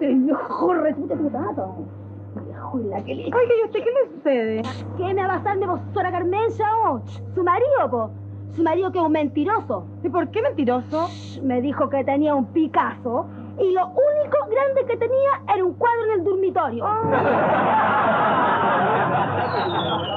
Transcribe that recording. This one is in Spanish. hace viejo reputo putado. Viejo la que le... Oiga, ¿y usted qué le sucede? ¿Qué me va a pasar de vos, Sora Carmella? Oh, su marido, po. Su marido que es un mentiroso. ¿Y por qué mentiroso? Shh, me dijo que tenía un Picasso y lo único grande que tenía era un cuadro en el dormitorio. Oh.